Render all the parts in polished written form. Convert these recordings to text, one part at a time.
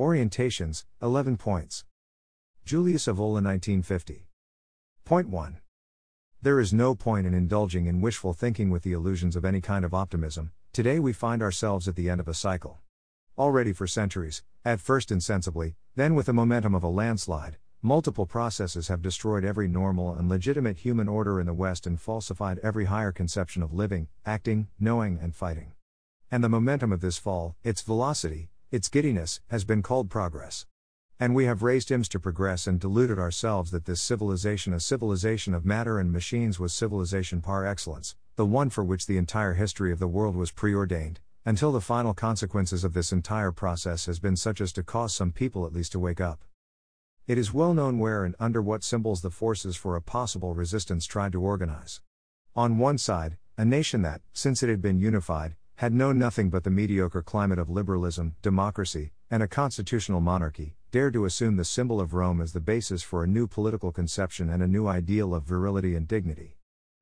Orientations, 11 points. Julius Evola 1950. Point 1. There is no point in indulging in wishful thinking with the illusions of any kind of optimism. Today we find ourselves at the end of a cycle. Already for centuries, at first insensibly, then with the momentum of a landslide, multiple processes have destroyed every normal and legitimate human order in the West and falsified every higher conception of living, acting, knowing and fighting. And the momentum of this fall, its velocity, its giddiness, has been called progress. And we have raised hymns to progress and deluded ourselves that this civilization, a civilization of matter and machines, was civilization par excellence, the one for which the entire history of the world was preordained, until the final consequences of this entire process has been such as to cause some people at least to wake up. It is well known where and under what symbols the forces for a possible resistance tried to organize. On one side, a nation that, since it had been unified, had known nothing but the mediocre climate of liberalism, democracy, and a constitutional monarchy, dared to assume the symbol of Rome as the basis for a new political conception and a new ideal of virility and dignity.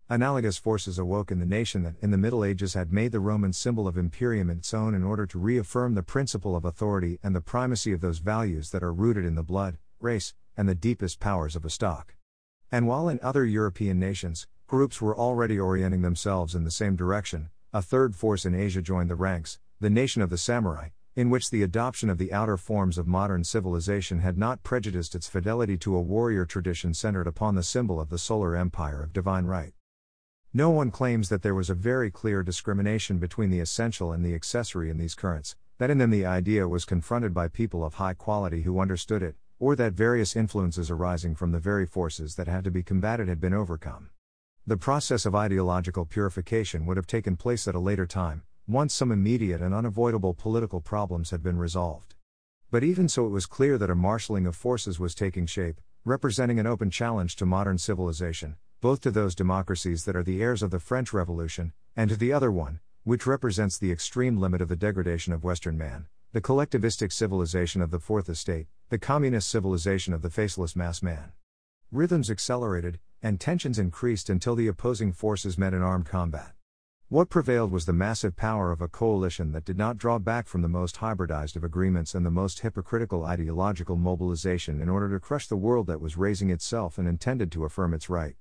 Analogous forces awoke in the nation that in the Middle Ages had made the Roman symbol of imperium its own in order to reaffirm the principle of authority and the primacy of those values that are rooted in the blood, race, and the deepest powers of a stock. And while in other European nations, groups were already orienting themselves in the same direction, a third force in Asia joined the ranks, the nation of the samurai, in which the adoption of the outer forms of modern civilization had not prejudiced its fidelity to a warrior tradition centered upon the symbol of the solar empire of divine right. No one claims that there was a very clear discrimination between the essential and the accessory in these currents, that in them the idea was confronted by people of high quality who understood it, or that various influences arising from the very forces that had to be combated had been overcome. The process of ideological purification would have taken place at a later time, once some immediate and unavoidable political problems had been resolved. But even so, it was clear that a marshalling of forces was taking shape, representing an open challenge to modern civilization, both to those democracies that are the heirs of the French Revolution, and to the other one, which represents the extreme limit of the degradation of Western man, the collectivistic civilization of the Fourth Estate, the communist civilization of the faceless mass man. Rhythms accelerated, and tensions increased until the opposing forces met in armed combat. What prevailed was the massive power of a coalition that did not draw back from the most hybridized of agreements and the most hypocritical ideological mobilization in order to crush the world that was raising itself and intended to affirm its right.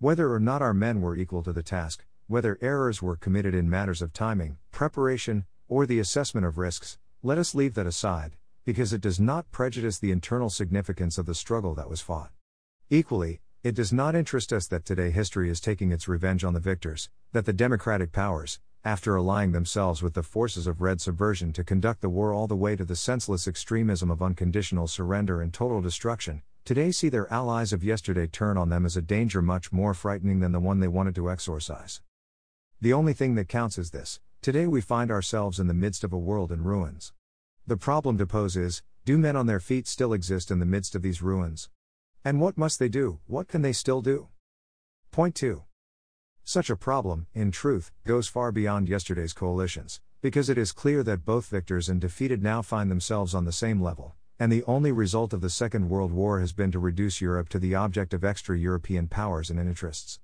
Whether or not our men were equal to the task, whether errors were committed in matters of timing, preparation, or the assessment of risks, let us leave that aside, because it does not prejudice the internal significance of the struggle that was fought. Equally, it does not interest us that today history is taking its revenge on the victors, that the democratic powers, after allying themselves with the forces of red subversion to conduct the war all the way to the senseless extremism of unconditional surrender and total destruction, today see their allies of yesterday turn on them as a danger much more frightening than the one they wanted to exorcise. The only thing that counts is this: today we find ourselves in the midst of a world in ruins. The problem to pose is, do men on their feet still exist in the midst of these ruins? And what must they do, what can they still do? Point 2. Such a problem, in truth, goes far beyond yesterday's coalitions, because it is clear that both victors and defeated now find themselves on the same level, and the only result of the Second World War has been to reduce Europe to the object of extra-European powers and interests.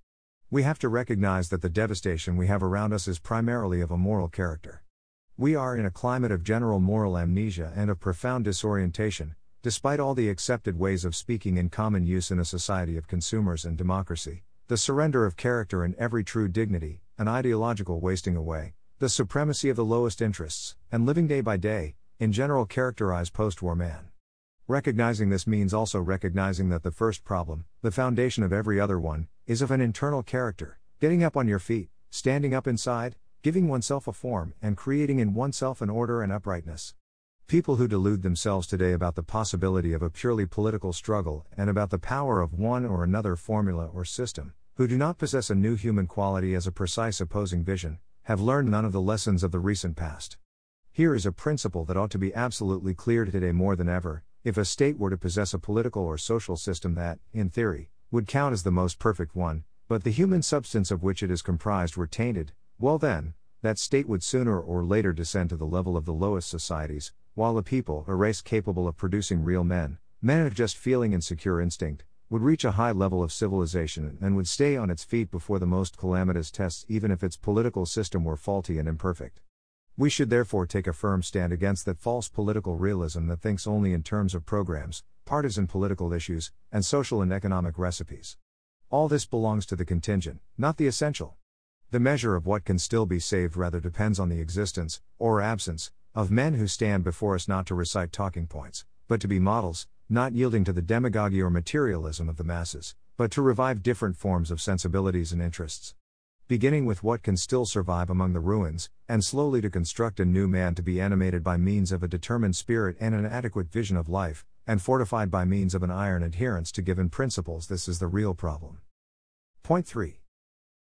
We have to recognize that the devastation we have around us is primarily of a moral character. We are in a climate of general moral amnesia and of profound disorientation, despite all the accepted ways of speaking in common use in a society of consumers and democracy, the surrender of character and every true dignity, an ideological wasting away, the supremacy of the lowest interests, and living day by day, in general characterize post-war man. Recognizing this means also recognizing that the first problem, the foundation of every other one, is of an internal character, getting up on your feet, standing up inside, giving oneself a form, and creating in oneself an order and uprightness. People who delude themselves today about the possibility of a purely political struggle and about the power of one or another formula or system, who do not possess a new human quality as a precise opposing vision, have learned none of the lessons of the recent past. Here is a principle that ought to be absolutely clear today more than ever: if a state were to possess a political or social system that, in theory, would count as the most perfect one, but the human substance of which it is comprised were tainted, well then, that state would sooner or later descend to the level of the lowest societies, while a people, a race capable of producing real men, men of just feeling and secure instinct, would reach a high level of civilization and would stay on its feet before the most calamitous tests, even if its political system were faulty and imperfect. We should therefore take a firm stand against that false political realism that thinks only in terms of programs, partisan political issues, and social and economic recipes. All this belongs to the contingent, not the essential. The measure of what can still be saved rather depends on the existence, or absence, of men who stand before us not to recite talking points, but to be models, not yielding to the demagogy or materialism of the masses, but to revive different forms of sensibilities and interests. Beginning with what can still survive among the ruins, and slowly to construct a new man to be animated by means of a determined spirit and an adequate vision of life, and fortified by means of an iron adherence to given principles. This is the real problem. Point 3.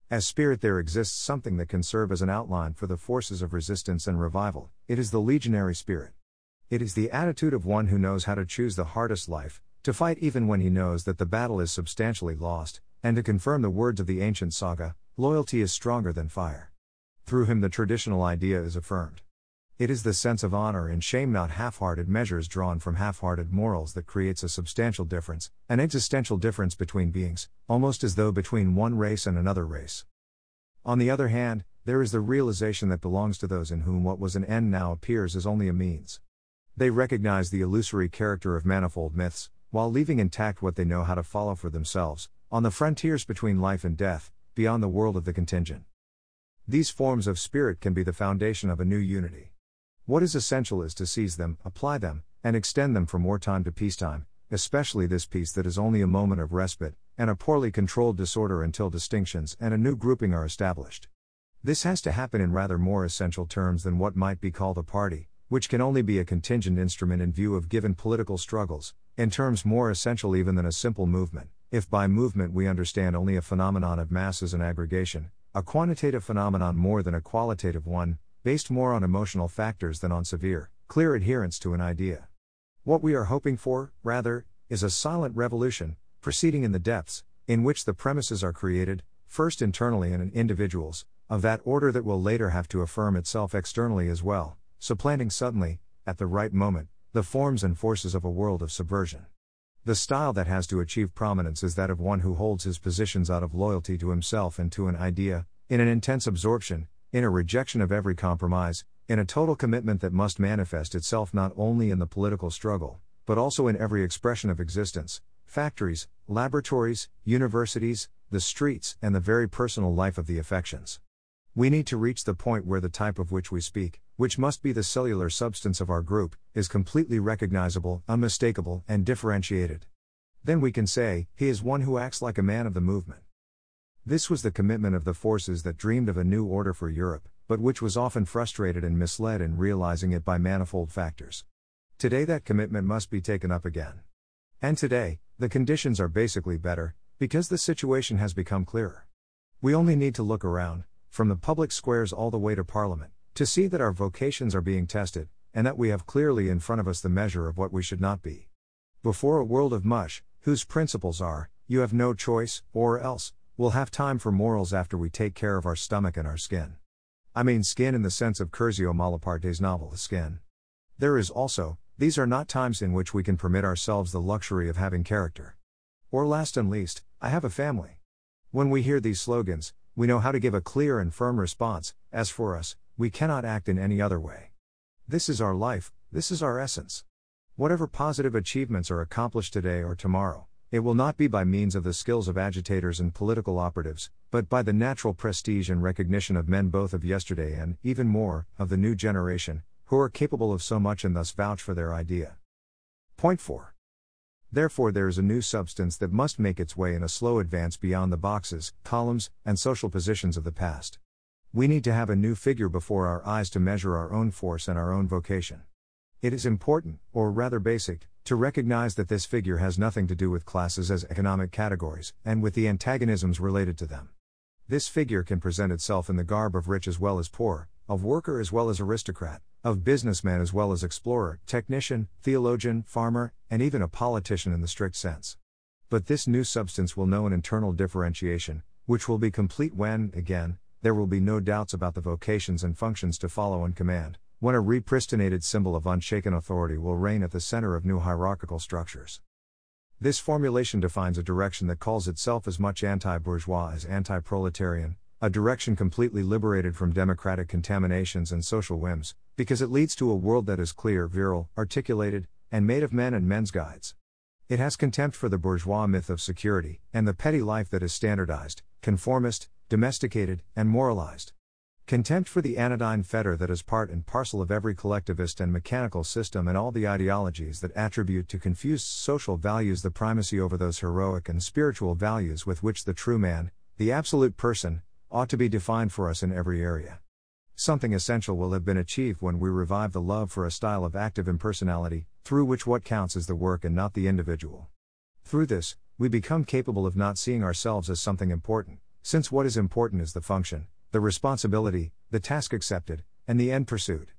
As spirit there exists something that can serve as an outline for the forces of resistance and revival. It is the legionary spirit. It is the attitude of one who knows how to choose the hardest life, to fight even when he knows that the battle is substantially lost, and to confirm the words of the ancient saga, loyalty is stronger than fire. Through him the traditional idea is affirmed. It is the sense of honor and shame, not half-hearted measures drawn from half-hearted morals, that creates a substantial difference, an existential difference between beings, almost as though between one race and another race. On the other hand, there is the realization that belongs to those in whom what was an end now appears as only a means. They recognize the illusory character of manifold myths, while leaving intact what they know how to follow for themselves, on the frontiers between life and death, beyond the world of the contingent. These forms of spirit can be the foundation of a new unity. What is essential is to seize them, apply them, and extend them from wartime to peacetime, especially this peace that is only a moment of respite, and a poorly controlled disorder until distinctions and a new grouping are established. This has to happen in rather more essential terms than what might be called a party, which can only be a contingent instrument in view of given political struggles, in terms more essential even than a simple movement. If by movement we understand only a phenomenon of masses and aggregation, a quantitative phenomenon more than a qualitative one, based more on emotional factors than on severe, clear adherence to an idea. What we are hoping for, rather, is a silent revolution, proceeding in the depths, in which the premises are created, first internally and in individuals, of that order that will later have to affirm itself externally as well, supplanting suddenly, at the right moment, the forms and forces of a world of subversion. The style that has to achieve prominence is that of one who holds his positions out of loyalty to himself and to an idea, in an intense absorption, in a rejection of every compromise, in a total commitment that must manifest itself not only in the political struggle, but also in every expression of existence: factories, laboratories, universities, the streets, and the very personal life of the affections. We need to reach the point where the type of which we speak, which must be the cellular substance of our group, is completely recognizable, unmistakable, and differentiated. Then we can say, he is one who acts like a man of the movement. This was the commitment of the forces that dreamed of a new order for Europe, but which was often frustrated and misled in realizing it by manifold factors. Today that commitment must be taken up again. And today, the conditions are basically better, because the situation has become clearer. We only need to look around, from the public squares all the way to Parliament, to see that our vocations are being tested, and that we have clearly in front of us the measure of what we should not be. Before a world of mush, whose principles are, you have no choice, or else, we'll have time for morals after we take care of our stomach and our skin. I mean skin in the sense of Curzio Malaparte's novel The Skin. There is also, these are not times in which we can permit ourselves the luxury of having character. Or last and least, I have a family. When we hear these slogans, we know how to give a clear and firm response. As for us, we cannot act in any other way. This is our life, this is our essence. Whatever positive achievements are accomplished today or tomorrow, it will not be by means of the skills of agitators and political operatives, but by the natural prestige and recognition of men both of yesterday and, even more, of the new generation, who are capable of so much and thus vouch for their idea. Point 4. Therefore there is a new substance that must make its way in a slow advance beyond the boxes, columns, and social positions of the past. We need to have a new figure before our eyes to measure our own force and our own vocation. It is important, or rather basic, to recognize that this figure has nothing to do with classes as economic categories, and with the antagonisms related to them. This figure can present itself in the garb of rich as well as poor, of worker as well as aristocrat, of businessman as well as explorer, technician, theologian, farmer, and even a politician in the strict sense. But this new substance will know an internal differentiation, which will be complete when, again, there will be no doubts about the vocations and functions to follow and command, when a repristinated symbol of unshaken authority will reign at the center of new hierarchical structures. This formulation defines a direction that calls itself as much anti-bourgeois as anti-proletarian, a direction completely liberated from democratic contaminations and social whims, because it leads to a world that is clear, virile, articulated, and made of men and men's guides. It has contempt for the bourgeois myth of security, and the petty life that is standardized, conformist, domesticated, and moralized. Contempt for the anodyne fetter that is part and parcel of every collectivist and mechanical system, and all the ideologies that attribute to confused social values the primacy over those heroic and spiritual values with which the true man, the absolute person, ought to be defined for us in every area. Something essential will have been achieved when we revive the love for a style of active impersonality, through which what counts is the work and not the individual. Through this, we become capable of not seeing ourselves as something important, since what is important is the function, the responsibility, the task accepted, and the end pursued.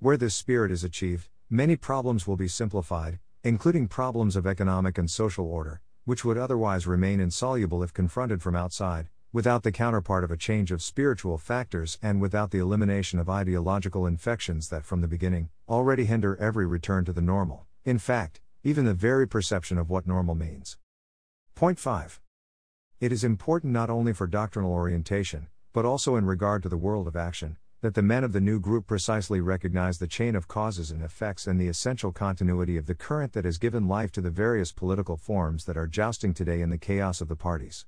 Where this spirit is achieved, many problems will be simplified, including problems of economic and social order, which would otherwise remain insoluble if confronted from outside, without the counterpart of a change of spiritual factors and without the elimination of ideological infections that from the beginning, already hinder every return to the normal, in fact, even the very perception of what normal means. Point 5. It is important not only for doctrinal orientation, but also in regard to the world of action, that the men of the new group precisely recognize the chain of causes and effects and the essential continuity of the current that has given life to the various political forms that are jousting today in the chaos of the parties.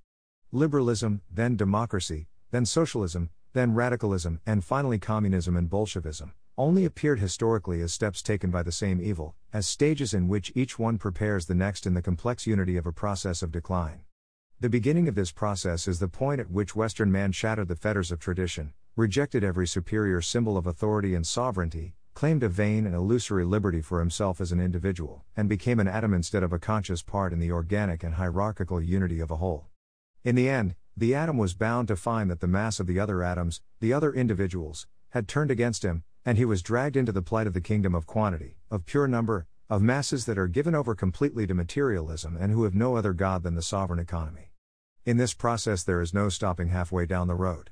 Liberalism, then democracy, then socialism, then radicalism, and finally communism and Bolshevism, only appeared historically as steps taken by the same evil, as stages in which each one prepares the next in the complex unity of a process of decline. The beginning of this process is the point at which Western man shattered the fetters of tradition, rejected every superior symbol of authority and sovereignty, claimed a vain and illusory liberty for himself as an individual, and became an atom instead of a conscious part in the organic and hierarchical unity of a whole. In the end, the atom was bound to find that the mass of the other atoms, the other individuals, had turned against him, and he was dragged into the plight of the kingdom of quantity, of pure number, of masses that are given over completely to materialism and who have no other god than the sovereign economy. In this process there is no stopping halfway down the road.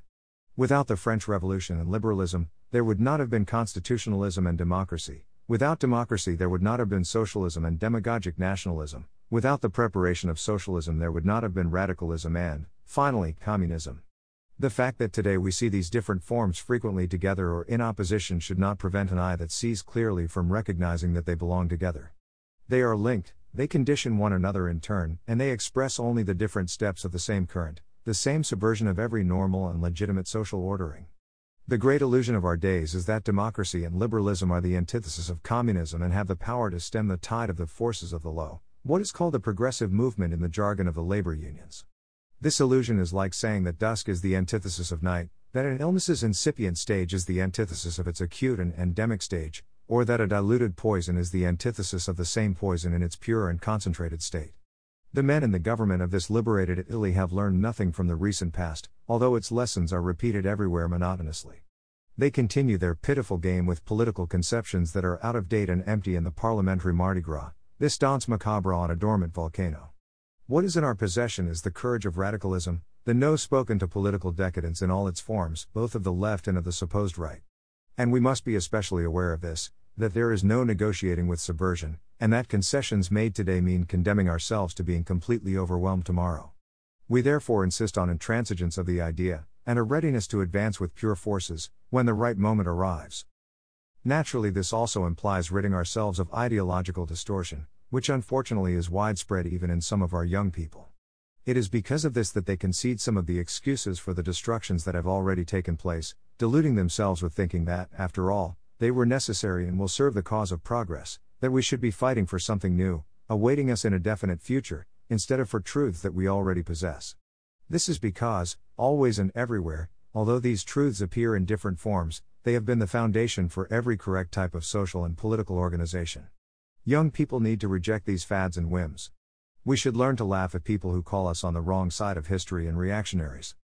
Without the French Revolution and liberalism, there would not have been constitutionalism and democracy. Without democracy there would not have been socialism and demagogic nationalism. Without the preparation of socialism there would not have been radicalism and, finally, communism. The fact that today we see these different forms frequently together or in opposition should not prevent an eye that sees clearly from recognizing that they belong together. They are linked, they condition one another in turn, and they express only the different steps of the same current, the same subversion of every normal and legitimate social ordering. The great illusion of our days is that democracy and liberalism are the antithesis of communism and have the power to stem the tide of the forces of the low, what is called the progressive movement in the jargon of the labor unions. This illusion is like saying that dusk is the antithesis of night, that an illness's incipient stage is the antithesis of its acute and endemic stage, or that a diluted poison is the antithesis of the same poison in its pure and concentrated state. The men in the government of this liberated Italy have learned nothing from the recent past, although its lessons are repeated everywhere monotonously. They continue their pitiful game with political conceptions that are out of date and empty in the parliamentary Mardi Gras, this dance macabre on a dormant volcano. What is in our possession is the courage of radicalism, the no spoken to political decadence in all its forms, both of the left and of the supposed right. And we must be especially aware of this, that there is no negotiating with subversion, and that concessions made today mean condemning ourselves to being completely overwhelmed tomorrow. We therefore insist on intransigence of the idea, and a readiness to advance with pure forces, when the right moment arrives. Naturally this also implies ridding ourselves of ideological distortion, which unfortunately is widespread even in some of our young people. It is because of this that they concede some of the excuses for the destructions that have already taken place, deluding themselves with thinking that, after all, they were necessary and will serve the cause of progress, that we should be fighting for something new, awaiting us in a definite future, instead of for truths that we already possess. This is because, always and everywhere, although these truths appear in different forms, they have been the foundation for every correct type of social and political organization. Young people need to reject these fads and whims. We should learn to laugh at people who call us on the wrong side of history and reactionaries.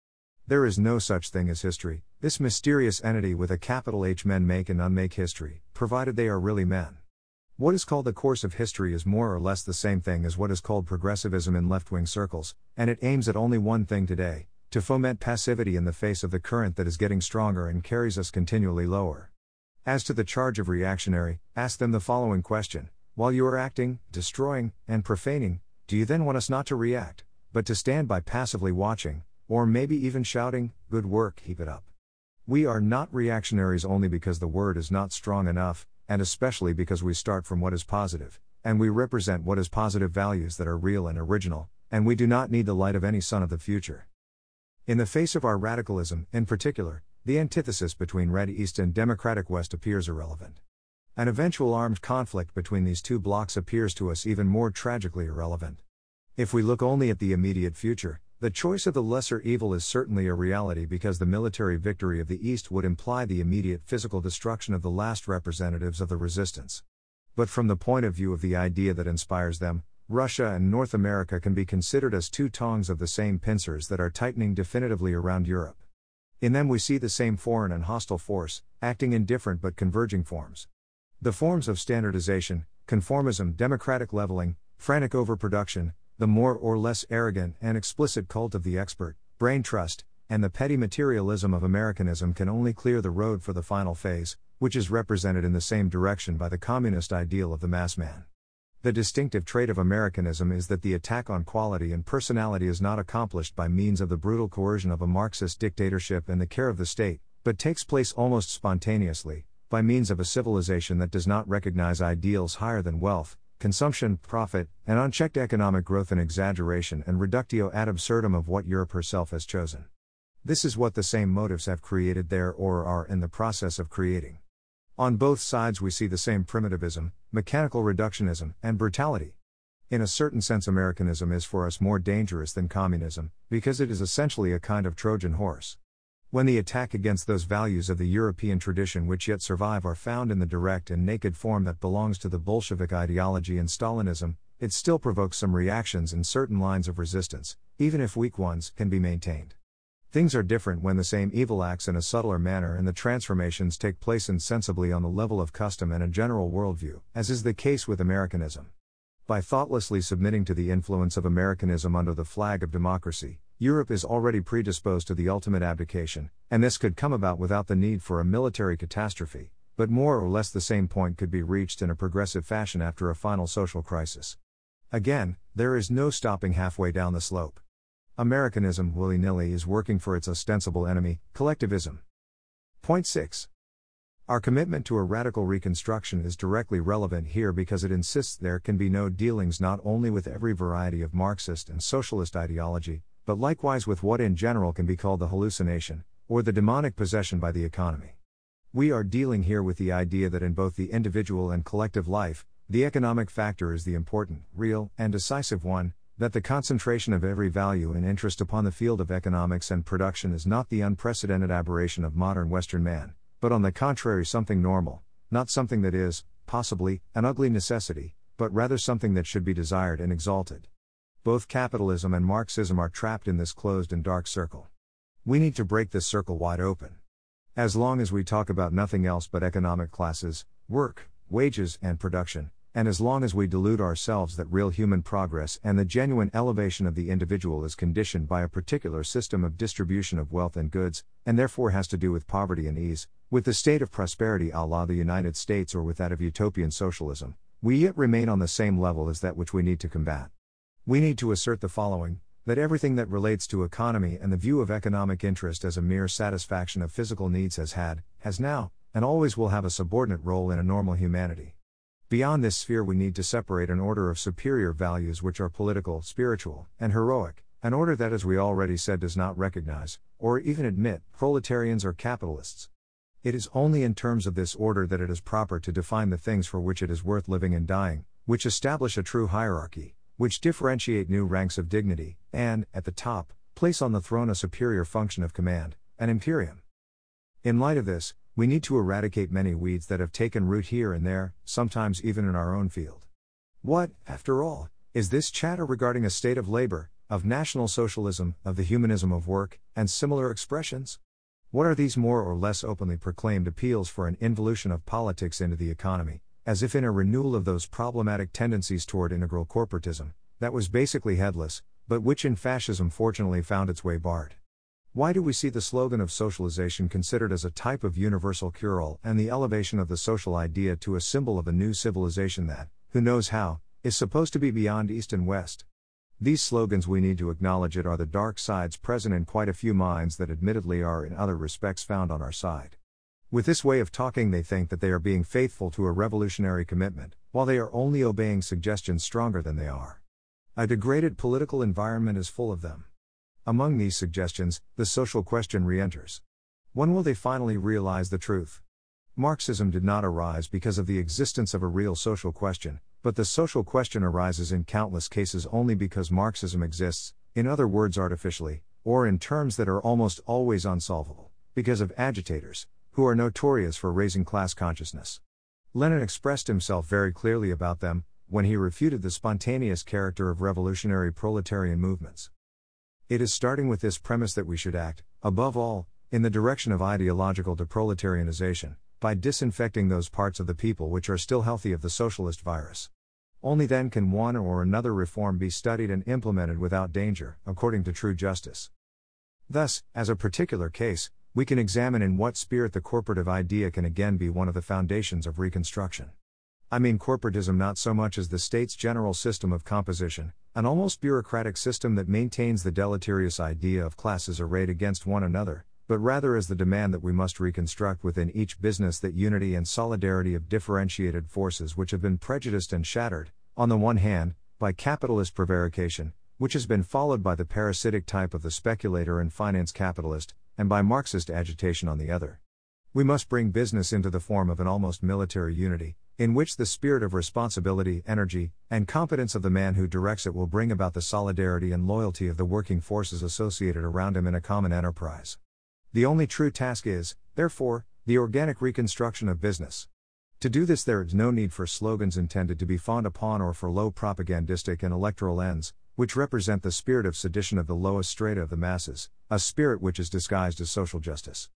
There is no such thing as history, this mysterious entity with a capital H. Men make and unmake history, provided they are really men. What is called the course of history is more or less the same thing as what is called progressivism in left-wing circles, and it aims at only one thing today, to foment passivity in the face of the current that is getting stronger and carries us continually lower. As to the charge of reactionary, ask them the following question. While you are acting, destroying, and profaning, do you then want us not to react, but to stand by passively watching, or maybe even shouting, "Good work, keep it up." We are not reactionaries only because the word is not strong enough, and especially because we start from what is positive, and we represent what is positive values that are real and original, and we do not need the light of any sun of the future. In the face of our radicalism, in particular, the antithesis between Red East and Democratic West appears irrelevant. An eventual armed conflict between these two blocs appears to us even more tragically irrelevant. If we look only at the immediate future, the choice of the lesser evil is certainly a reality because the military victory of the East would imply the immediate physical destruction of the last representatives of the resistance. But from the point of view of the idea that inspires them, Russia and North America can be considered as two tongs of the same pincers that are tightening definitively around Europe. In them we see the same foreign and hostile force, acting in different but converging forms. The forms of standardization, conformism, democratic leveling, frantic overproduction, the more or less arrogant and explicit cult of the expert, brain trust, and the petty materialism of Americanism can only clear the road for the final phase, which is represented in the same direction by the communist ideal of the mass man. The distinctive trait of Americanism is that the attack on quality and personality is not accomplished by means of the brutal coercion of a Marxist dictatorship and the care of the state, but takes place almost spontaneously, by means of a civilization that does not recognize ideals higher than wealth, consumption, profit, and unchecked economic growth and exaggeration and reductio ad absurdum of what Europe herself has chosen. This is what the same motives have created there or are in the process of creating. On both sides we see the same primitivism, mechanical reductionism, and brutality. In a certain sense Americanism is for us more dangerous than communism, because it is essentially a kind of Trojan horse. When the attack against those values of the European tradition which yet survive are found in the direct and naked form that belongs to the Bolshevik ideology and Stalinism, it still provokes some reactions in certain lines of resistance, even if weak ones can be maintained. Things are different when the same evil acts in a subtler manner and the transformations take place insensibly on the level of custom and a general worldview, as is the case with Americanism. By thoughtlessly submitting to the influence of Americanism under the flag of democracy, Europe is already predisposed to the ultimate abdication, and this could come about without the need for a military catastrophe, but more or less the same point could be reached in a progressive fashion after a final social crisis. Again, there is no stopping halfway down the slope. Americanism willy-nilly is working for its ostensible enemy, collectivism. Point 6. Our commitment to a radical reconstruction is directly relevant here because it insists there can be no dealings not only with every variety of Marxist and socialist ideology, but likewise with what in general can be called the hallucination, or the demonic possession by the economy. We are dealing here with the idea that in both the individual and collective life, the economic factor is the important, real, and decisive one, that the concentration of every value and interest upon the field of economics and production is not the unprecedented aberration of modern Western man, but on the contrary something normal, not something that is, possibly, an ugly necessity, but rather something that should be desired and exalted. Both capitalism and Marxism are trapped in this closed and dark circle. We need to break this circle wide open. As long as we talk about nothing else but economic classes, work, wages, and production, and as long as we delude ourselves that real human progress and the genuine elevation of the individual is conditioned by a particular system of distribution of wealth and goods, and therefore has to do with poverty and ease, with the state of prosperity a la the United States or with that of utopian socialism, we yet remain on the same level as that which we need to combat. We need to assert the following, that everything that relates to economy and the view of economic interest as a mere satisfaction of physical needs has had, has now, and always will have a subordinate role in a normal humanity. Beyond this sphere we need to separate an order of superior values which are political, spiritual, and heroic, an order that as we already said does not recognize, or even admit, proletarians or capitalists. It is only in terms of this order that it is proper to define the things for which it is worth living and dying, which establish a true hierarchy, which differentiate new ranks of dignity, and, at the top, place on the throne a superior function of command, an imperium. In light of this, we need to eradicate many weeds that have taken root here and there, sometimes even in our own field. What, after all, is this chatter regarding a state of labor, of national socialism, of the humanism of work, and similar expressions? What are these more or less openly proclaimed appeals for an involution of politics into the economy, as if in a renewal of those problematic tendencies toward integral corporatism, that was basically headless, but which in fascism fortunately found its way barred? Why do we see the slogan of socialization considered as a type of universal cure-all and the elevation of the social idea to a symbol of a new civilization that, who knows how, is supposed to be beyond East and West? These slogans, we need to acknowledge it, are the dark sides present in quite a few minds that admittedly are in other respects found on our side. With this way of talking, they think that they are being faithful to a revolutionary commitment, while they are only obeying suggestions stronger than they are. A degraded political environment is full of them. Among these suggestions, the social question re-enters. When will they finally realize the truth? Marxism did not arise because of the existence of a real social question, but the social question arises in countless cases only because Marxism exists, in other words artificially, or in terms that are almost always unsolvable, because of agitators, who are notorious for raising class consciousness. Lenin expressed himself very clearly about them, when he refuted the spontaneous character of revolutionary proletarian movements. It is starting with this premise that we should act, above all, in the direction of ideological deproletarianization, by disinfecting those parts of the people which are still healthy of the socialist virus. Only then can one or another reform be studied and implemented without danger, according to true justice. Thus, as a particular case, we can examine in what spirit the corporative idea can again be one of the foundations of reconstruction. I mean corporatism not so much as the state's general system of composition, an almost bureaucratic system that maintains the deleterious idea of classes arrayed against one another, but rather as the demand that we must reconstruct within each business that unity and solidarity of differentiated forces which have been prejudiced and shattered, on the one hand, by capitalist prevarication, which has been followed by the parasitic type of the speculator and finance capitalist, and by Marxist agitation on the other. We must bring business into the form of an almost military unity, in which the spirit of responsibility, energy, and competence of the man who directs it will bring about the solidarity and loyalty of the working forces associated around him in a common enterprise. The only true task is, therefore, the organic reconstruction of business. To do this, there is no need for slogans intended to be fawned upon or for low propagandistic and electoral ends, which represent the spirit of sedition of the lowest strata of the masses, a spirit which is disguised as social justice.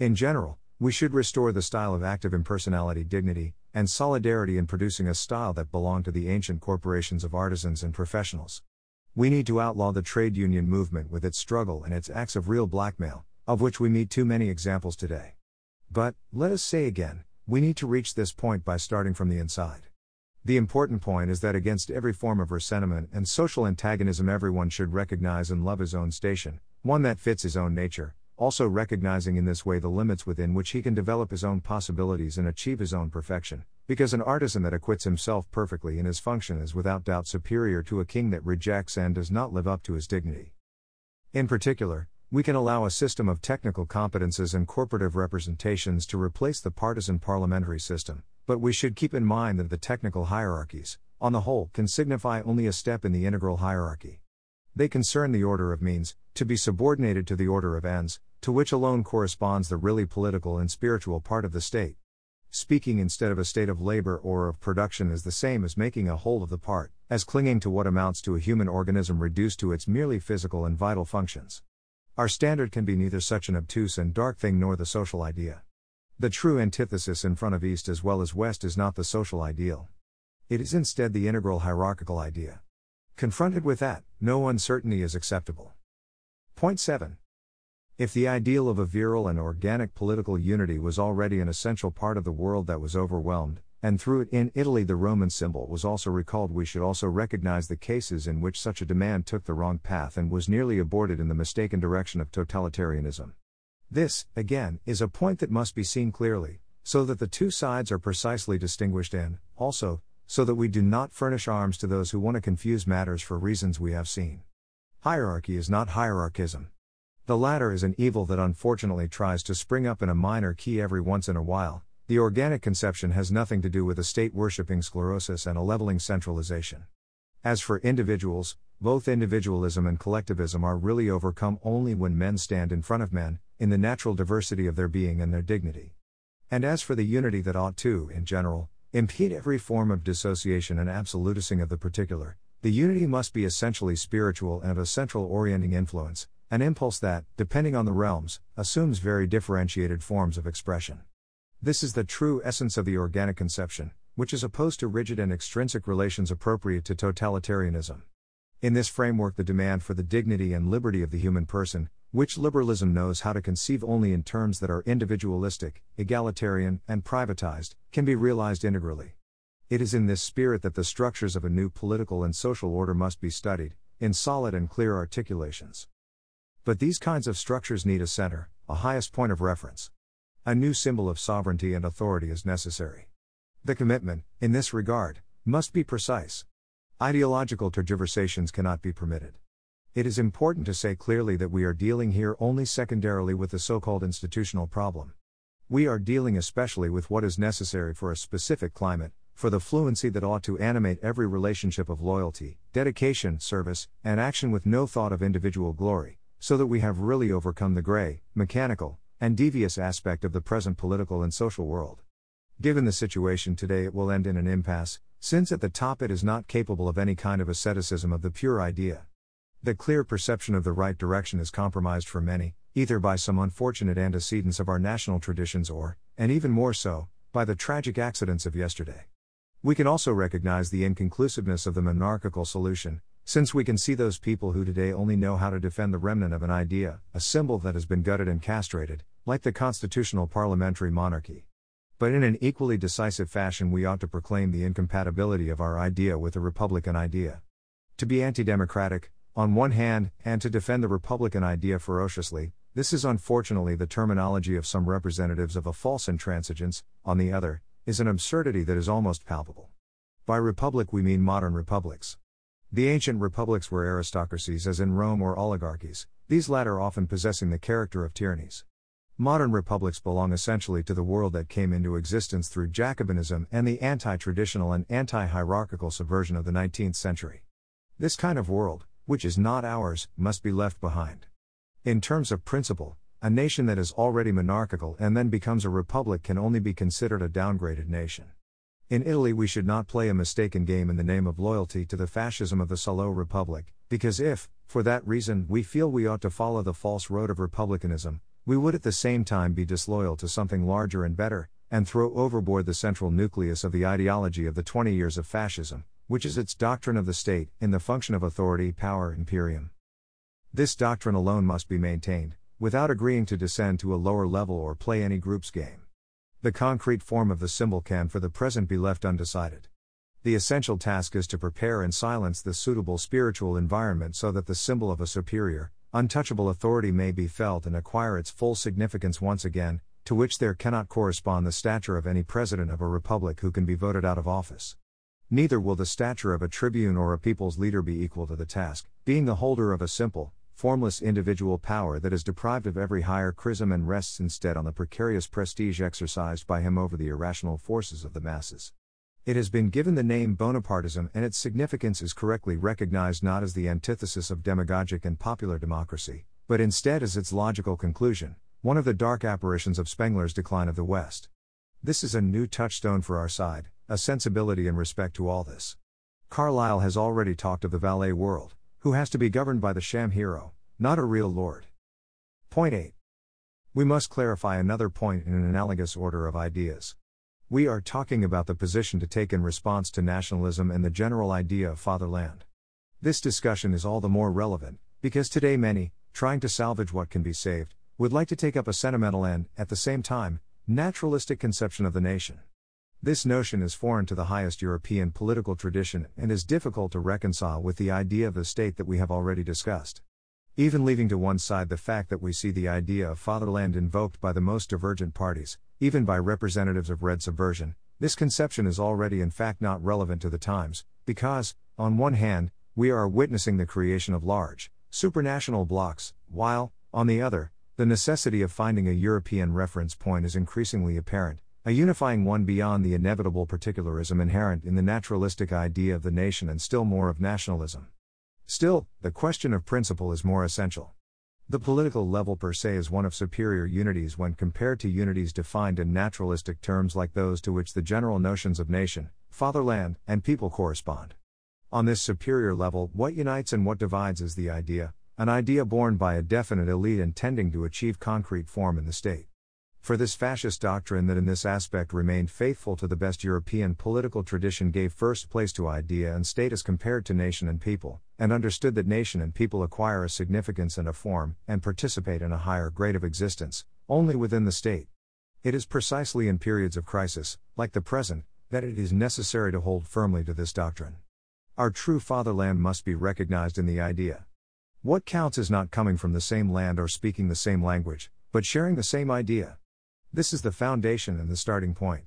In general, we should restore the style of active impersonality, dignity, and solidarity in producing a style that belonged to the ancient corporations of artisans and professionals. We need to outlaw the trade union movement with its struggle and its acts of real blackmail, of which we meet too many examples today. But, let us say again, we need to reach this point by starting from the inside. The important point is that against every form of resentment and social antagonism, everyone should recognize and love his own station, one that fits his own nature, also recognizing in this way the limits within which he can develop his own possibilities and achieve his own perfection, because an artisan that acquits himself perfectly in his function is without doubt superior to a king that rejects and does not live up to his dignity. In particular, we can allow a system of technical competences and corporative representations to replace the partisan parliamentary system, but we should keep in mind that the technical hierarchies, on the whole, can signify only a step in the integral hierarchy. They concern the order of means, to be subordinated to the order of ends, to which alone corresponds the really political and spiritual part of the state. Speaking instead of a state of labor or of production is the same as making a whole of the part, as clinging to what amounts to a human organism reduced to its merely physical and vital functions. Our standard can be neither such an obtuse and dark thing nor the social idea. The true antithesis in front of East as well as West is not the social ideal. It is instead the integral hierarchical idea. Confronted with that, no uncertainty is acceptable. Point 7. If the ideal of a virile and organic political unity was already an essential part of the world that was overwhelmed, and through it in Italy the Roman symbol was also recalled, we should also recognize the cases in which such a demand took the wrong path and was nearly aborted in the mistaken direction of totalitarianism. This, again, is a point that must be seen clearly, so that the two sides are precisely distinguished and, also, so that we do not furnish arms to those who want to confuse matters for reasons we have seen. Hierarchy is not hierarchism. The latter is an evil that unfortunately tries to spring up in a minor key every once in a while. The organic conception has nothing to do with a state-worshipping sclerosis and a leveling centralization. As for individuals, both individualism and collectivism are really overcome only when men stand in front of men, in the natural diversity of their being and their dignity. And as for the unity that ought to, in general, impede every form of dissociation and absolutism of the particular, the unity must be essentially spiritual and of a central orienting influence, an impulse that, depending on the realms, assumes very differentiated forms of expression. This is the true essence of the organic conception, which is opposed to rigid and extrinsic relations appropriate to totalitarianism. In this framework, the demand for the dignity and liberty of the human person, which liberalism knows how to conceive only in terms that are individualistic, egalitarian, and privatized, can be realized integrally. It is in this spirit that the structures of a new political and social order must be studied, in solid and clear articulations. But these kinds of structures need a center, a highest point of reference. A new symbol of sovereignty and authority is necessary. The commitment, in this regard, must be precise. Ideological tergiversations cannot be permitted. It is important to say clearly that we are dealing here only secondarily with the so-called institutional problem. We are dealing especially with what is necessary for a specific climate, for the fluency that ought to animate every relationship of loyalty, dedication, service, and action with no thought of individual glory, so that we have really overcome the gray, mechanical, and devious aspect of the present political and social world. Given the situation today, it will end in an impasse, since at the top it is not capable of any kind of asceticism of the pure idea. The clear perception of the right direction is compromised for many, either by some unfortunate antecedents of our national traditions or, and even more so, by the tragic accidents of yesterday. We can also recognize the inconclusiveness of the monarchical solution, since we can see those people who today only know how to defend the remnant of an idea, a symbol that has been gutted and castrated, like the constitutional parliamentary monarchy. But in an equally decisive fashion we ought to proclaim the incompatibility of our idea with the Republican idea. To be anti-democratic, on one hand, and to defend the Republican idea ferociously, this is unfortunately the terminology of some representatives of a false intransigence, on the other, is an absurdity that is almost palpable. By republic we mean modern republics. The ancient republics were aristocracies as in Rome or oligarchies, these latter often possessing the character of tyrannies. Modern republics belong essentially to the world that came into existence through Jacobinism and the anti-traditional and anti-hierarchical subversion of the 19th century. This kind of world, which is not ours, must be left behind. In terms of principle, a nation that is already monarchical and then becomes a republic can only be considered a downgraded nation. In Italy we should not play a mistaken game in the name of loyalty to the fascism of the Salo Republic, because if, for that reason, we feel we ought to follow the false road of republicanism, we would at the same time be disloyal to something larger and better, and throw overboard the central nucleus of the ideology of the 20 years of fascism, which is its doctrine of the state, in the function of authority, power, imperium. This doctrine alone must be maintained, without agreeing to descend to a lower level or play any group's game. The concrete form of the symbol can for the present be left undecided. The essential task is to prepare and silence the suitable spiritual environment so that the symbol of a superior, untouchable authority may be felt and acquire its full significance once again, to which there cannot correspond the stature of any president of a republic who can be voted out of office. Neither will the stature of a tribune or a people's leader be equal to the task, being the holder of a simple, formless individual power that is deprived of every higher chrism and rests instead on the precarious prestige exercised by him over the irrational forces of the masses. It has been given the name Bonapartism, and its significance is correctly recognized not as the antithesis of demagogic and popular democracy, but instead as its logical conclusion, one of the dark apparitions of Spengler's decline of the West. This is a new touchstone for our side, a sensibility in respect to all this. Carlyle has already talked of the valet world, who has to be governed by the sham hero, not a real lord. Point 8. We must clarify another point in an analogous order of ideas. We are talking about the position to take in response to nationalism and the general idea of fatherland. This discussion is all the more relevant, because today many, trying to salvage what can be saved, would like to take up a sentimental and, at the same time, naturalistic conception of the nation. This notion is foreign to the highest European political tradition and is difficult to reconcile with the idea of the state that we have already discussed. Even leaving to one side the fact that we see the idea of fatherland invoked by the most divergent parties, even by representatives of red subversion, this conception is already in fact not relevant to the times, because, on one hand, we are witnessing the creation of large, supranational blocs, while, on the other, the necessity of finding a European reference point is increasingly apparent, a unifying one beyond the inevitable particularism inherent in the naturalistic idea of the nation and still more of nationalism. Still, the question of principle is more essential. The political level per se is one of superior unities when compared to unities defined in naturalistic terms like those to which the general notions of nation, fatherland, and people correspond. On this superior level, what unites and what divides is the idea, an idea borne by a definite elite and tending to achieve concrete form in the state. For this fascist doctrine that in this aspect remained faithful to the best European political tradition gave first place to idea and state as compared to nation and people, and understood that nation and people acquire a significance and a form, and participate in a higher grade of existence, only within the state. It is precisely in periods of crisis, like the present, that it is necessary to hold firmly to this doctrine. Our true fatherland must be recognized in the idea. What counts is not coming from the same land or speaking the same language, but sharing the same idea. This is the foundation and the starting point.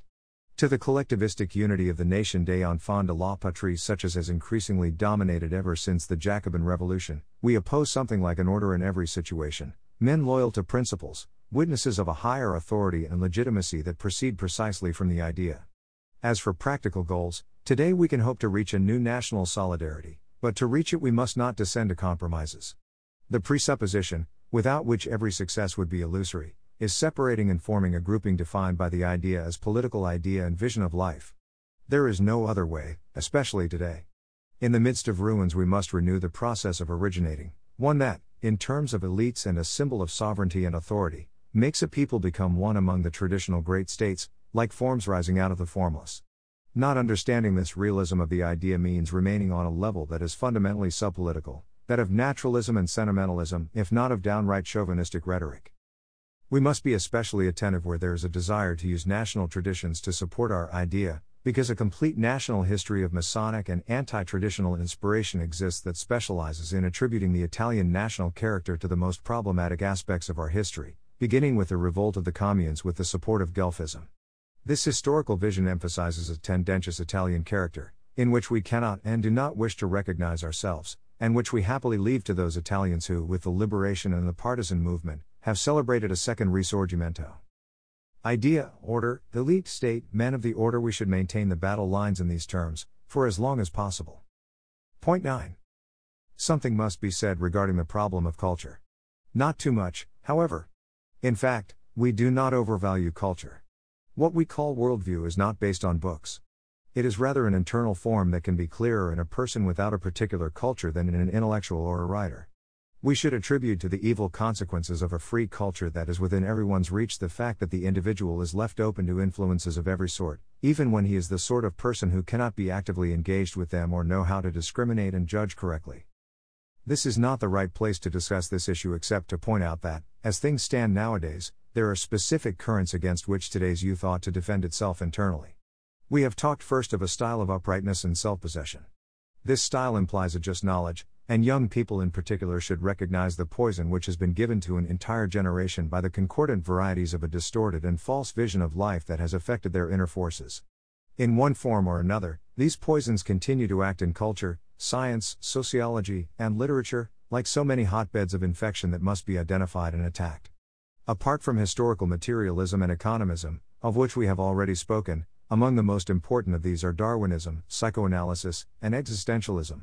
To the collectivistic unity of the nation de enfants de la patrie, such as has increasingly dominated ever since the Jacobin Revolution, we oppose something like an order in every situation, men loyal to principles, witnesses of a higher authority and legitimacy that proceed precisely from the idea. As for practical goals, today we can hope to reach a new national solidarity, but to reach it we must not descend to compromises. The presupposition, without which every success would be illusory, is separating and forming a grouping defined by the idea as political idea and vision of life. There is no other way, especially today. In the midst of ruins we must renew the process of originating, one that, in terms of elites and a symbol of sovereignty and authority, makes a people become one among the traditional great states, like forms rising out of the formless. Not understanding this realism of the idea means remaining on a level that is fundamentally subpolitical, that of naturalism and sentimentalism, if not of downright chauvinistic rhetoric. We must be especially attentive where there is a desire to use national traditions to support our idea, because a complete national history of Masonic and anti-traditional inspiration exists that specializes in attributing the Italian national character to the most problematic aspects of our history, beginning with the revolt of the communes with the support of Guelphism. This historical vision emphasizes a tendentious Italian character, in which we cannot and do not wish to recognize ourselves, and which we happily leave to those Italians who, with the liberation and the partisan movement, have celebrated a second Risorgimento. Idea, order, elite, state, men of the order. We should maintain the battle lines in these terms, for as long as possible. Point 9. Something must be said regarding the problem of culture. Not too much, however. In fact, we do not overvalue culture. What we call worldview is not based on books. It is rather an internal form that can be clearer in a person without a particular culture than in an intellectual or a writer. We should attribute to the evil consequences of a free culture that is within everyone's reach the fact that the individual is left open to influences of every sort, even when he is the sort of person who cannot be actively engaged with them or know how to discriminate and judge correctly. This is not the right place to discuss this issue except to point out that, as things stand nowadays, there are specific currents against which today's youth ought to defend itself internally. We have talked first of a style of uprightness and self-possession. This style implies a just knowledge, and young people in particular should recognize the poison which has been given to an entire generation by the concordant varieties of a distorted and false vision of life that has affected their inner forces. In one form or another, these poisons continue to act in culture, science, sociology, and literature, like so many hotbeds of infection that must be identified and attacked. Apart from historical materialism and economism, of which we have already spoken, among the most important of these are Darwinism, psychoanalysis, and existentialism.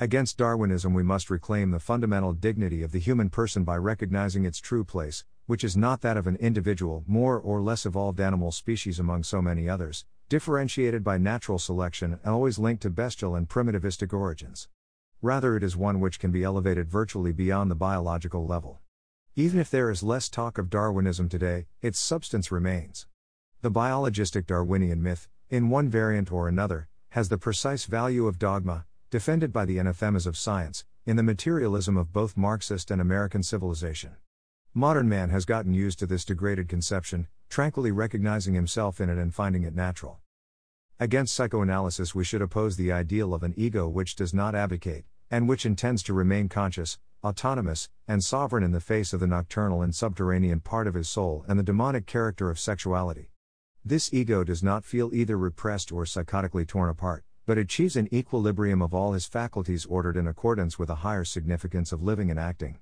Against Darwinism we must reclaim the fundamental dignity of the human person by recognizing its true place, which is not that of an individual, more or less evolved animal species among so many others, differentiated by natural selection and always linked to bestial and primitivistic origins. Rather it is one which can be elevated virtually beyond the biological level. Even if there is less talk of Darwinism today, its substance remains. The biologistic Darwinian myth, in one variant or another, has the precise value of dogma, defended by the anathemas of science, in the materialism of both Marxist and American civilization. Modern man has gotten used to this degraded conception, tranquilly recognizing himself in it and finding it natural. Against psychoanalysis we should oppose the ideal of an ego which does not abdicate, and which intends to remain conscious, autonomous, and sovereign in the face of the nocturnal and subterranean part of his soul and the demonic character of sexuality. This ego does not feel either repressed or psychotically torn apart, but achieves an equilibrium of all his faculties ordered in accordance with a higher significance of living and acting.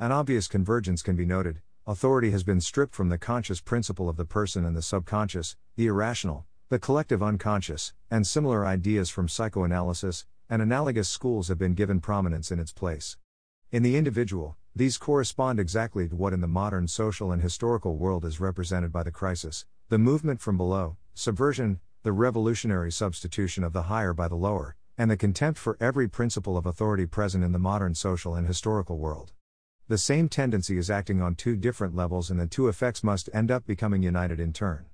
An obvious convergence can be noted. Authority has been stripped from the conscious principle of the person and the subconscious, the irrational, the collective unconscious, and similar ideas from psychoanalysis, and analogous schools have been given prominence in its place. In the individual, these correspond exactly to what in the modern social and historical world is represented by the crisis, the movement from below, subversion, the revolutionary substitution of the higher by the lower, and the contempt for every principle of authority present in the modern social and historical world. The same tendency is acting on two different levels, and the two effects must end up becoming united in turn.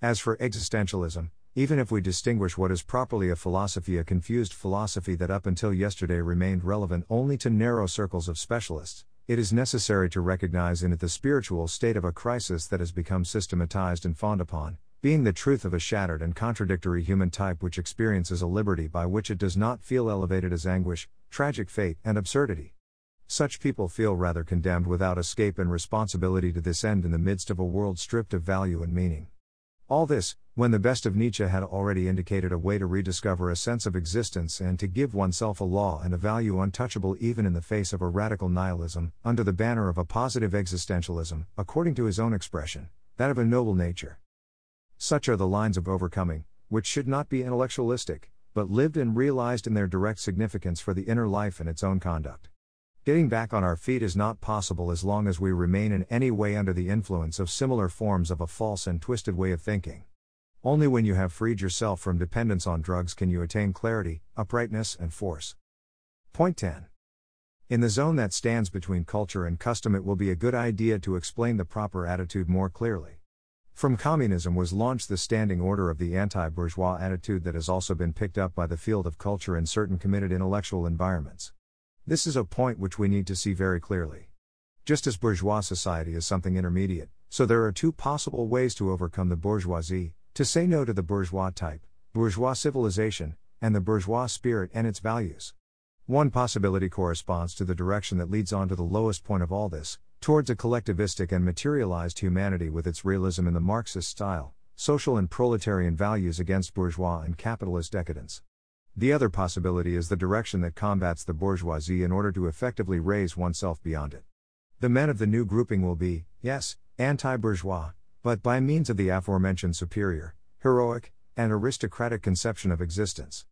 As for existentialism, even if we distinguish what is properly a philosophy, a confused philosophy that up until yesterday remained relevant only to narrow circles of specialists, it is necessary to recognize in it the spiritual state of a crisis that has become systematized and fawned upon, being the truth of a shattered and contradictory human type which experiences a liberty by which it does not feel elevated as anguish, tragic fate, and absurdity. Such people feel rather condemned without escape and responsibility to this end in the midst of a world stripped of value and meaning. All this, when the best of Nietzsche had already indicated a way to rediscover a sense of existence and to give oneself a law and a value untouchable even in the face of a radical nihilism, under the banner of a positive existentialism, according to his own expression, that of a noble nature. Such are the lines of overcoming, which should not be intellectualistic, but lived and realized in their direct significance for the inner life and its own conduct. Getting back on our feet is not possible as long as we remain in any way under the influence of similar forms of a false and twisted way of thinking. Only when you have freed yourself from dependence on drugs can you attain clarity, uprightness, and force. Point 10. In the zone that stands between culture and custom, it will be a good idea to explain the proper attitude more clearly. From communism was launched the standing order of the anti-bourgeois attitude that has also been picked up by the field of culture in certain committed intellectual environments. This is a point which we need to see very clearly. Just as bourgeois society is something intermediate, so there are two possible ways to overcome the bourgeoisie: to say no to the bourgeois type, bourgeois civilization, and the bourgeois spirit and its values. One possibility corresponds to the direction that leads on to the lowest point of all this, towards a collectivistic and materialized humanity with its realism in the Marxist style, social and proletarian values against bourgeois and capitalist decadence. The other possibility is the direction that combats the bourgeoisie in order to effectively raise oneself beyond it. The men of the new grouping will be, yes, anti-bourgeois, but by means of the aforementioned superior, heroic, and aristocratic conception of existence.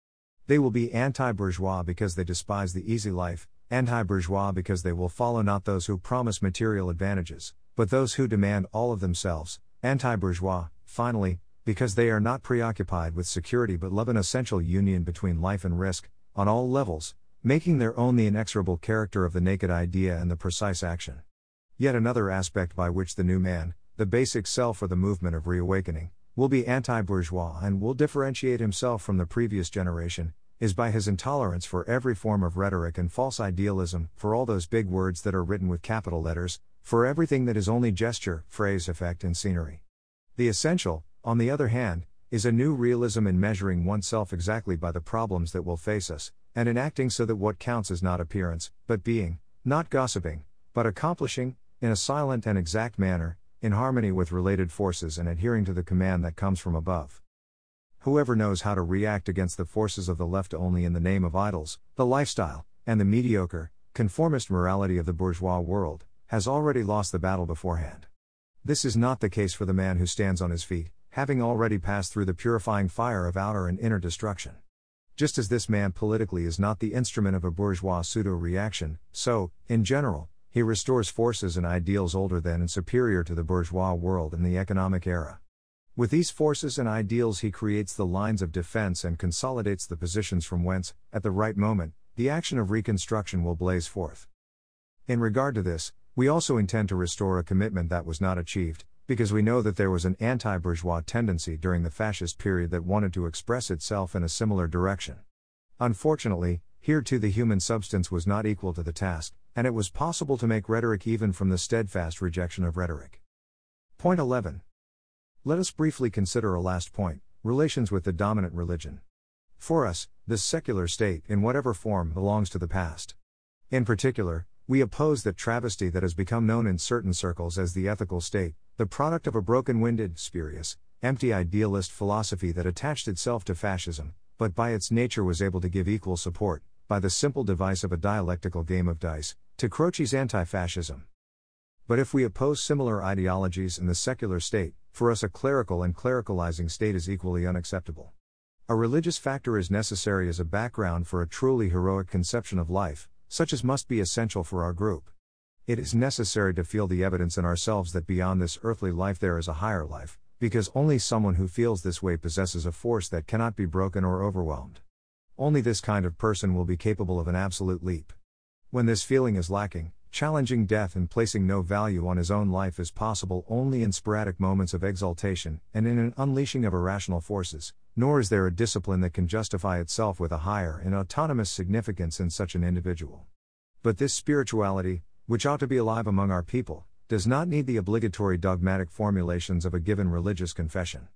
They will be anti-bourgeois because they despise the easy life, anti-bourgeois because they will follow not those who promise material advantages, but those who demand all of themselves, anti-bourgeois, finally, because they are not preoccupied with security but love an essential union between life and risk, on all levels, making their own the inexorable character of the naked idea and the precise action. Yet another aspect by which the new man, the basic self or the movement of reawakening, will be anti-bourgeois and will differentiate himself from the previous generation, is by his intolerance for every form of rhetoric and false idealism, for all those big words that are written with capital letters, for everything that is only gesture, phrase, effect, and scenery. The essential, on the other hand, is a new realism in measuring oneself exactly by the problems that will face us, and in acting so that what counts is not appearance, but being, not gossiping, but accomplishing, in a silent and exact manner, in harmony with related forces and adhering to the command that comes from above. Whoever knows how to react against the forces of the left only in the name of idols, the lifestyle, and the mediocre, conformist morality of the bourgeois world, has already lost the battle beforehand. This is not the case for the man who stands on his feet, having already passed through the purifying fire of outer and inner destruction. Just as this man politically is not the instrument of a bourgeois pseudo-reaction, so, in general, he restores forces and ideals older than and superior to the bourgeois world in the economic era. With these forces and ideals he creates the lines of defense and consolidates the positions from whence, at the right moment, the action of reconstruction will blaze forth. In regard to this, we also intend to restore a commitment that was not achieved, because we know that there was an anti-bourgeois tendency during the fascist period that wanted to express itself in a similar direction. Unfortunately, here too the human substance was not equal to the task, and it was possible to make rhetoric even from the steadfast rejection of rhetoric. Point 11. Let us briefly consider a last point, relations with the dominant religion. For us, this secular state in whatever form belongs to the past. In particular, we oppose that travesty that has become known in certain circles as the ethical state, the product of a broken-winded, spurious, empty idealist philosophy that attached itself to fascism, but by its nature was able to give equal support, by the simple device of a dialectical game of dice, to Croce's anti-fascism. But if we oppose similar ideologies in the secular state, for us a clerical and clericalizing state is equally unacceptable. A religious factor is necessary as a background for a truly heroic conception of life, such as must be essential for our group. It is necessary to feel the evidence in ourselves that beyond this earthly life there is a higher life, because only someone who feels this way possesses a force that cannot be broken or overwhelmed. Only this kind of person will be capable of an absolute leap. When this feeling is lacking, challenging death and placing no value on his own life is possible only in sporadic moments of exaltation and in an unleashing of irrational forces, nor is there a discipline that can justify itself with a higher and autonomous significance in such an individual. But this spirituality, which ought to be alive among our people, does not need the obligatory dogmatic formulations of a given religious confession.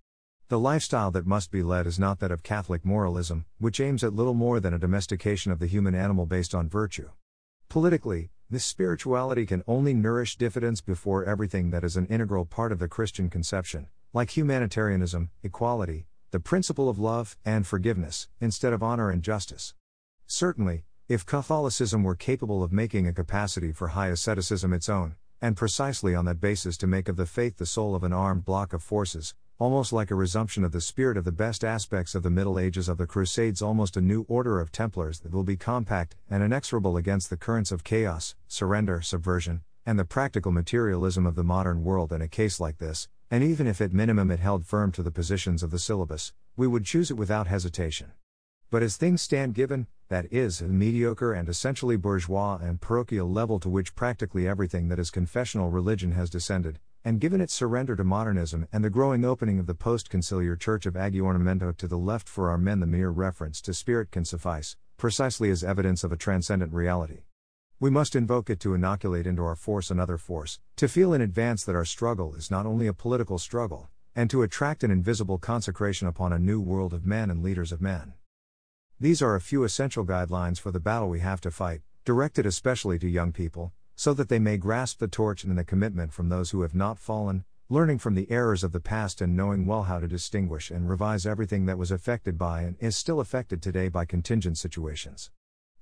The lifestyle that must be led is not that of Catholic moralism, which aims at little more than a domestication of the human animal based on virtue. Politically, this spirituality can only nourish diffidence before everything that is an integral part of the Christian conception, like humanitarianism, equality, the principle of love, and forgiveness, instead of honor and justice. Certainly, if Catholicism were capable of making a capacity for high asceticism its own, and precisely on that basis to make of the faith the soul of an armed block of forces, almost like a resumption of the spirit of the best aspects of the Middle Ages of the Crusades, almost a new order of Templars that will be compact and inexorable against the currents of chaos, surrender, subversion, and the practical materialism of the modern world. In a case like this, and even if at minimum it held firm to the positions of the syllabus, we would choose it without hesitation. But as things stand, given, that is, a mediocre and essentially bourgeois and parochial level to which practically everything that is confessional religion has descended, and given its surrender to modernism and the growing opening of the post-conciliar Church of Aggiornamento to the left for our men, the mere reference to spirit can suffice, precisely as evidence of a transcendent reality. We must invoke it to inoculate into our force another force, to feel in advance that our struggle is not only a political struggle, and to attract an invisible consecration upon a new world of men and leaders of men. These are a few essential guidelines for the battle we have to fight, directed especially to young people, so that they may grasp the torch and the commitment from those who have not fallen, learning from the errors of the past and knowing well how to distinguish and revise everything that was affected by and is still affected today by contingent situations.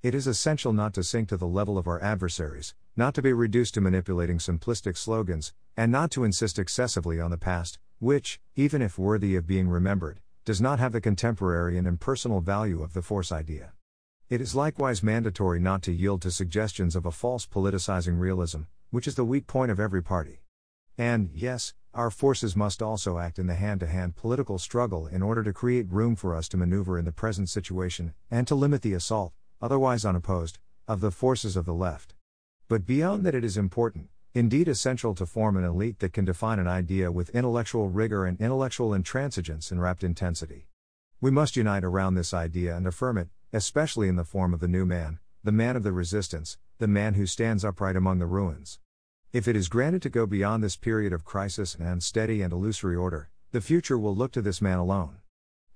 It is essential not to sink to the level of our adversaries, not to be reduced to manipulating simplistic slogans, and not to insist excessively on the past, which, even if worthy of being remembered, does not have the contemporary and impersonal value of the force idea. It is likewise mandatory not to yield to suggestions of a false politicizing realism, which is the weak point of every party. And, yes, our forces must also act in the hand-to-hand political struggle in order to create room for us to maneuver in the present situation, and to limit the assault, otherwise unopposed, of the forces of the left. But beyond that, it is important, indeed essential, to form an elite that can define an idea with intellectual rigor and intellectual intransigence and rapt intensity. We must unite around this idea and affirm it, especially in the form of the new man, the man of the resistance, the man who stands upright among the ruins. If it is granted to go beyond this period of crisis and unsteady and illusory order, the future will look to this man alone.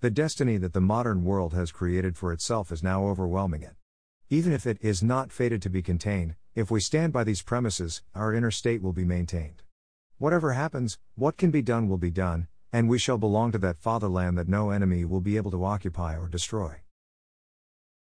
The destiny that the modern world has created for itself is now overwhelming it. Even if it is not fated to be contained, if we stand by these premises, our inner state will be maintained. Whatever happens, what can be done will be done, and we shall belong to that fatherland that no enemy will be able to occupy or destroy.